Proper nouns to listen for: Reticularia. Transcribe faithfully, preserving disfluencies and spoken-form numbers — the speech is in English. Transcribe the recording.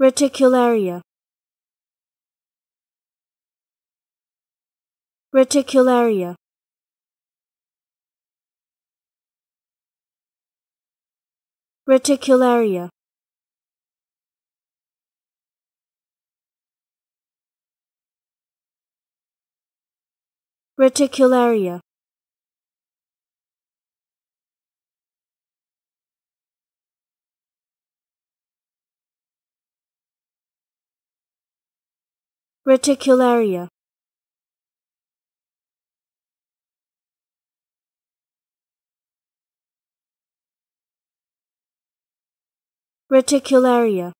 Reticularia. Reticularia. Reticularia. Reticularia. Reticularia. Reticularia.